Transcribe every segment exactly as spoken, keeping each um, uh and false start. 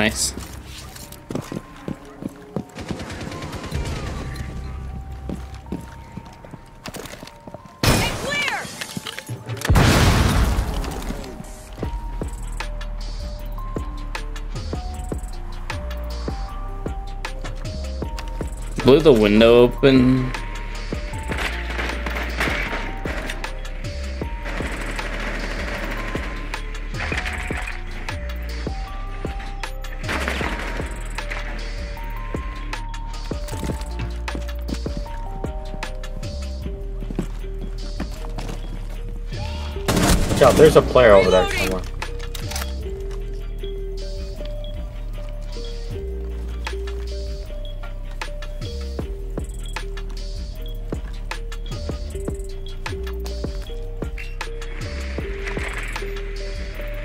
Nice. Blew the window open. Yo, there's a player over there somewhere.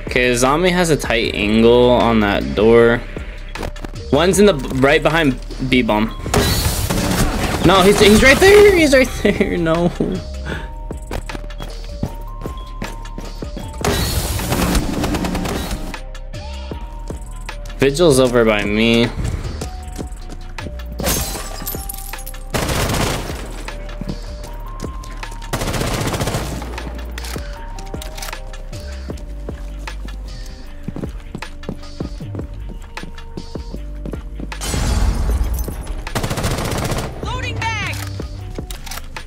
Okay, Azami has a tight angle on that door. One's in the right behind B bomb. No, he's he's right there. He's right there. No. Vigil's over by me.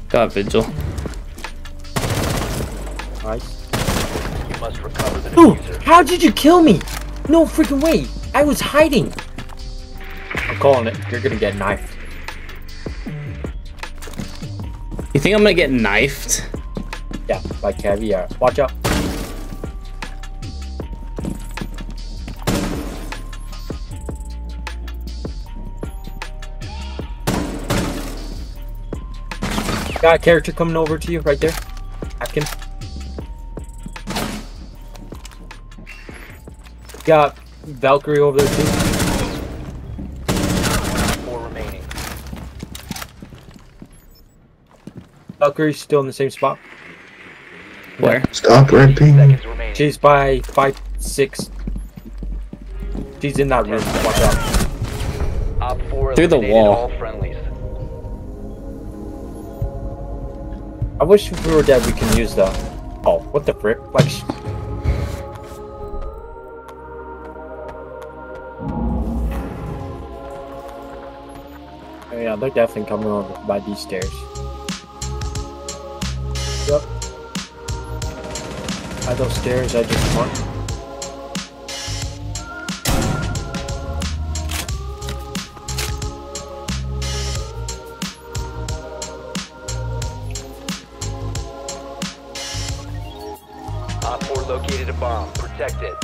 Got Vigil. Nice. You must recover the diffuser. Ooh, how did you kill me? No freaking way. I was hiding. I'm calling it. You're gonna get knifed. You think I'm gonna get knifed? Yeah, by Caviar. Watch out. Got a character coming over to you right there. Napkin. Got Valkyrie over there too. Four remaining. Valkyrie's still in the same spot. Where? Stop ripping. She's by five, six. She's in that room. Watch out. Op four through the wall. I wish if we were dead we can use the... Oh, what the frick? Like... Yeah, they're definitely coming over by these stairs. Yep. By those stairs I just marked. Located a bomb. Protect it.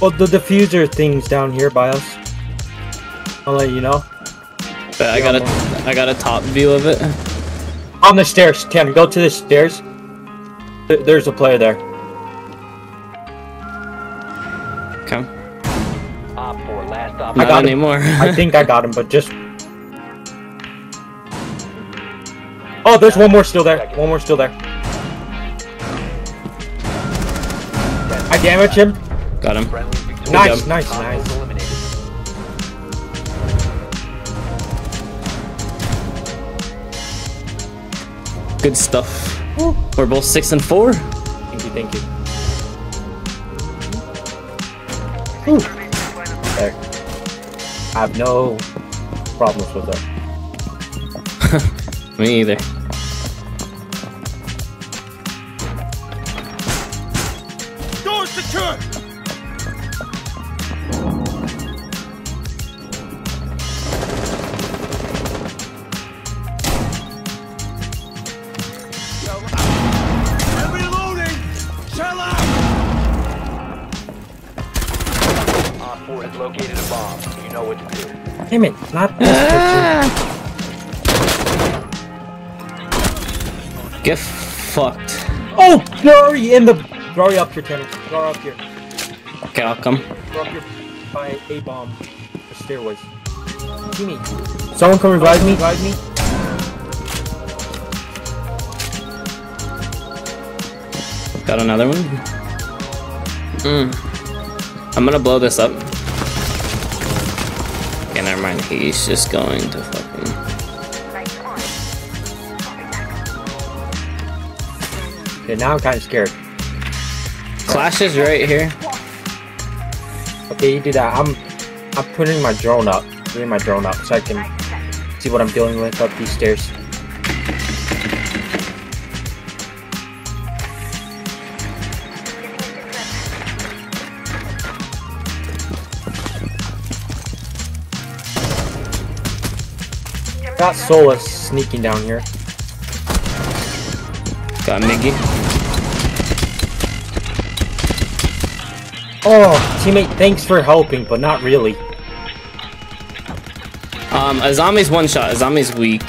Well, the diffuser thing's down here by us. I'll let you know. But I got a, I got a top view of it. On the stairs, Ken. Go to the stairs. There's a player there. Come. Not I got anymore. I think I got him, but just. Oh, there's one more still there. One more still there. I damaged him. Got him. Nice, nice, nice. Good stuff. Woo. We're both six and four. Thank you, thank you. Ooh. There. I have no problems with that. Me either. Door secure. I'm reloading. Shell out. Op four has located a bomb. Know what to do. Damn it, not this ah! Get fucked. Oh, glory in the. Throw you up here, Tanner. Throw up here. Okay, I'll come. Throw up here by A bomb. The stairways. Jimmy. Someone come revive me. Revive me. Got another one. Mm. I'm gonna blow this up. Okay, never mind. He's just going to fucking. Okay, now I'm kind of scared. Clash is right here. Okay, you do that. I'm, I'm putting my drone up. Putting my drone up so I can see what I'm dealing with up these stairs. Got Solus sneaking down here. Got Miggy. Oh, teammate, thanks for helping, but not really. Um, Azami's one shot. Azami's weak.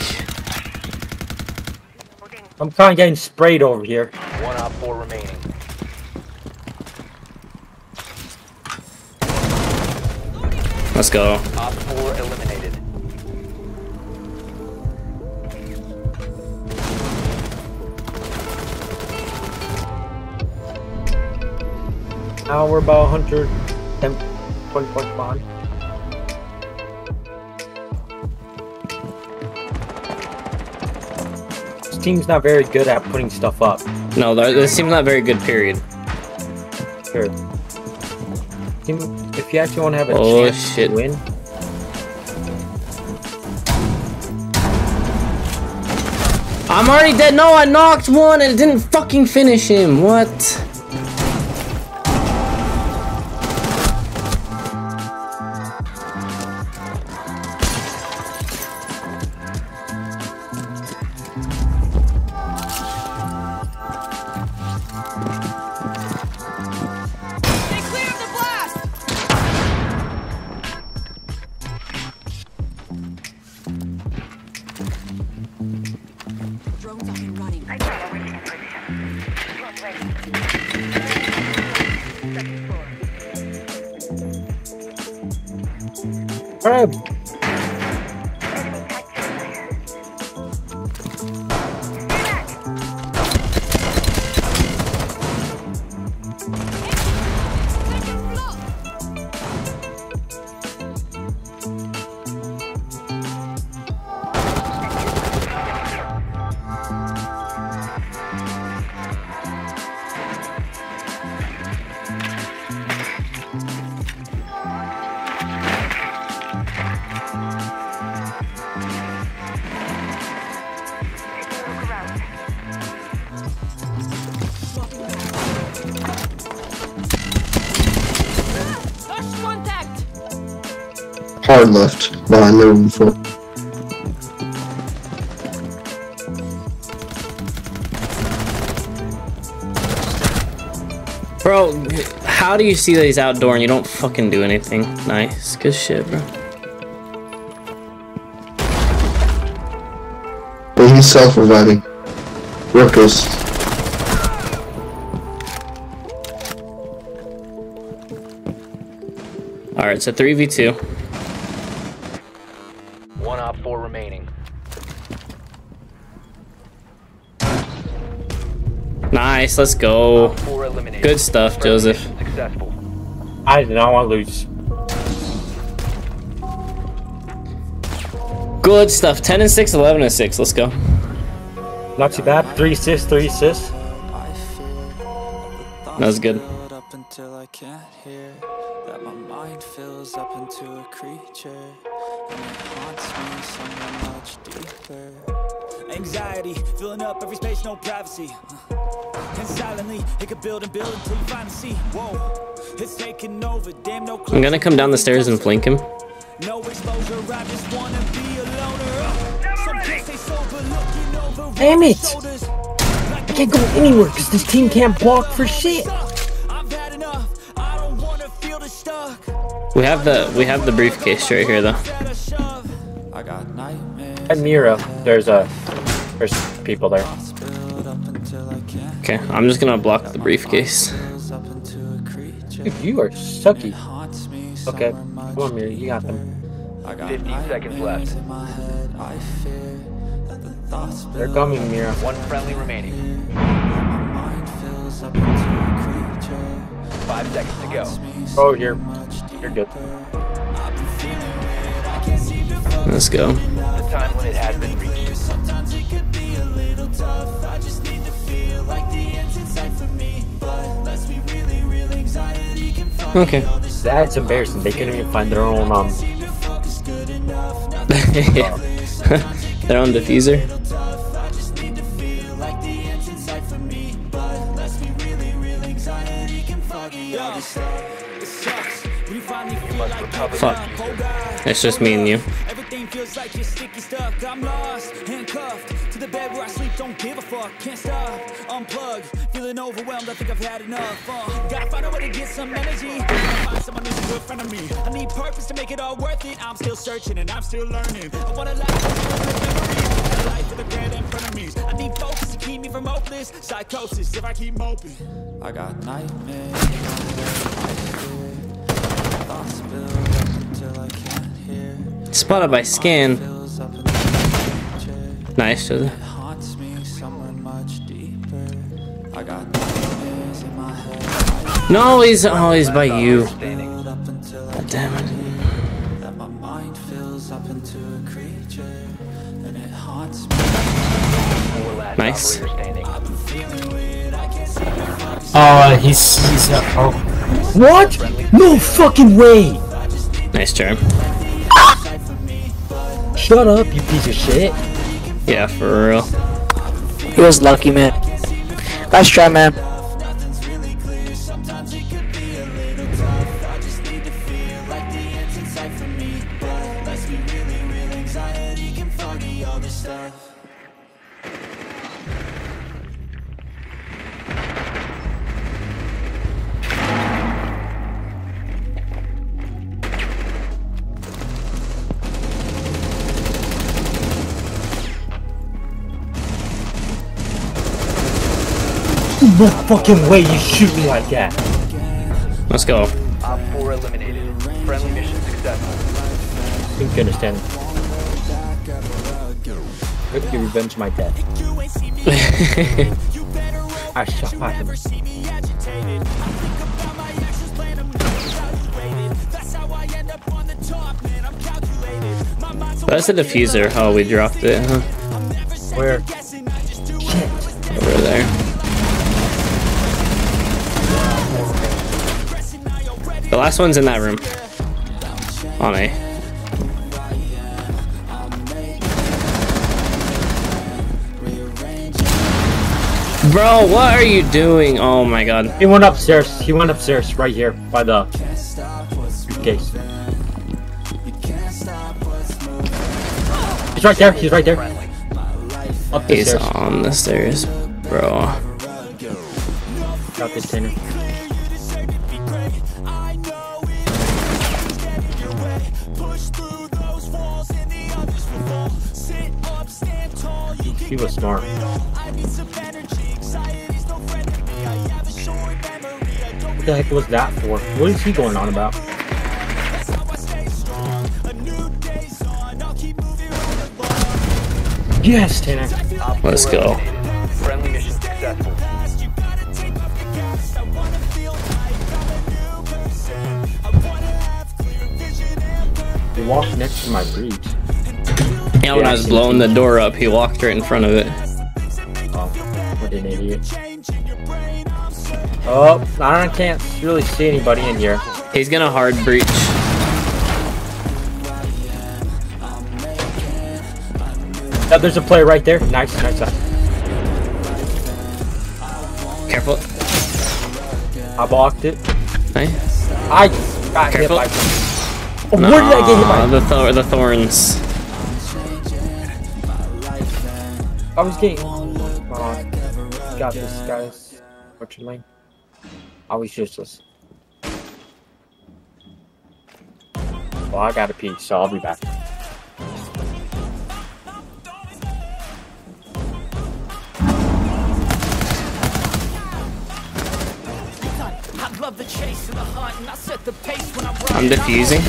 I'm kind of getting sprayed over here. One out, four remaining. Let's go. Op four eliminated. Now we're about one hundred ten point one bond. This team's not very good at putting stuff up. No, this team's not very good, period. Sure. If you actually want to have a oh, chance shit. to win... I'm already dead! No, I knocked one and it didn't fucking finish him! What? Alright. Hard left, by literally four. Bro, how do you see that he's outdoor and you don't fucking do anything? Nice, good shit, bro. Well, he's self-reviving. Ripkus. Alright, so three v two. One op four remaining. Nice, let's go. Good stuff, Joseph. Successful. I do not want to lose. Good stuff. ten and six, eleven and six. Let's go. Not too bad. Three assists, three assists. That was good. Up until I can't hear that my mind fills up into a creature. And it haunts me somewhere much deeper. Anxiety, filling up every space, no privacy. And silently, it could build and build until you finally see. Whoa, it's taking over, damn no clue. I'm gonna come down the stairs and flank him. No exposure, I just wanna be a loner. Some kids stay sober, looking over. Damn it! I can't go anywhere because this team can't block for shit. We have the we have the briefcase right here though. I got at Mira, there's a there's people there. Okay, I'm just gonna block the briefcase. Dude, you are sucky. Okay, come on, Mira, you got them. I got fifteen seconds left. In my head, I fear that the thoughts They're coming, Mira. One friendly remaining. My mind fills up into a creature. Five seconds to go. Oh, you're, you're good. Let's go. The time limit has been reached. Sometimes it could be a little tough. I just need to feel like the end's inside for me. But let's be really real, anxiety can find Okay. That's embarrassing. They couldn't even find their own um their own diffuser. I just need to feel like the end's inside for me. But let's be really real, anxiety can fog you up. It sucks. We finally feel like fuck. It's just me and you. Feels like you're sticky stuck. I'm lost, handcuffed to the bed where I sleep. Don't give a fuck, can't stop, unplug, feeling overwhelmed. I think I've had enough. Uh, gotta find a way to get some energy. I find someone who's a good friend of me. I need purpose to make it all worth it. I'm still searching and I'm still learning. I want a life with life for the grand in front of me. I need focus to keep me from hopeless psychosis. If I keep moping, I got nightmares. Thoughts build up until I can't hear. Spotted by scan. Nice. It haunts me somewhere much deeper. I got nightmares in my head. No, he's always by you. God damn it. That my mind fills up into a creature and it haunts me. Nice. Oh, uh, he's he's uh, oh. What? No fucking way. Nice turn. Shut up, you piece of shit. Yeah, for real. He was lucky, man. Nice try, man. No fucking way you shoot me like that. Let's go. Op four eliminated. Friendly mission successful. I think you understand. Hope you revenge my death. I shot him. That's the diffuser. Oh, we dropped it, huh? Where? Shit. Over there. The last one's in that room. On A. Bro, what are you doing? Oh my god. He went upstairs. He went upstairs right here by the case. He's right there. He's right there. Up the He's stairs. on the stairs, bro. Got this dinner. He was smart. What the heck was that for? What is he going on about? Yes, Tanner. Let's go. Friendly mission successful. He walked next to my breach. Yeah, when I was blowing the door up, he walked right in front of it. Oh, what an idiot. Oh, I can't really see anybody in here. He's gonna hard breach. Oh, there's a player right there. Nice, nice. Careful. I blocked it. Hey. I got Careful. hit by... Oh, nah, where did I get hit by? The, th the thorns. I was getting uh, got this guy's fortune lane. I was useless. Well, I gotta pee, so I'll be back. I'm defusing.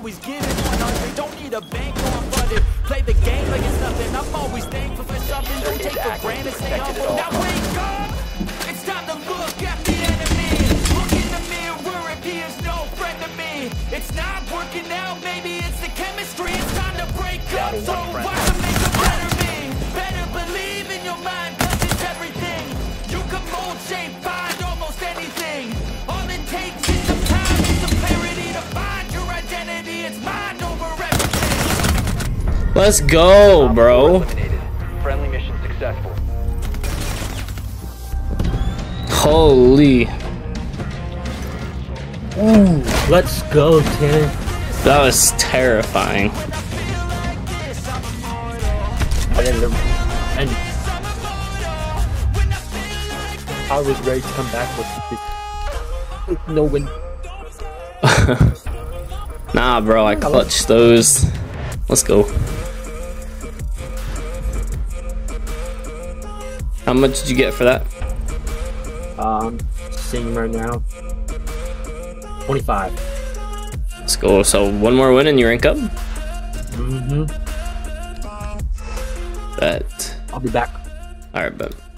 always getting one hundred. Don't need a bank on funded. Play the game like it's nothing. I'm always thankful for something. Don't take for granted. Stay humble. Now wake up. It's time to look at the enemy. Look in the mirror if he is no friend to me. It's not working out. Maybe it's the chemistry. It's time to break up. So why not make a better me? Better believe in your mind, cause it's everything. You can mold, shape, find almost anything. All it takes is some time and some clarity to find your identity. It's mind over everything. Let's go, bro. Friendly mission successful. Holy. Ooh, let's go, Tim. That was terrifying. And I was ready to come back with it. No win. Nah, bro, I clutched those. Let's go. How much did you get for that? Um, seeing right now, twenty-five. Let's go. So one more win and you rank up. Mm-hmm. Bet. I'll be back. All right, bet.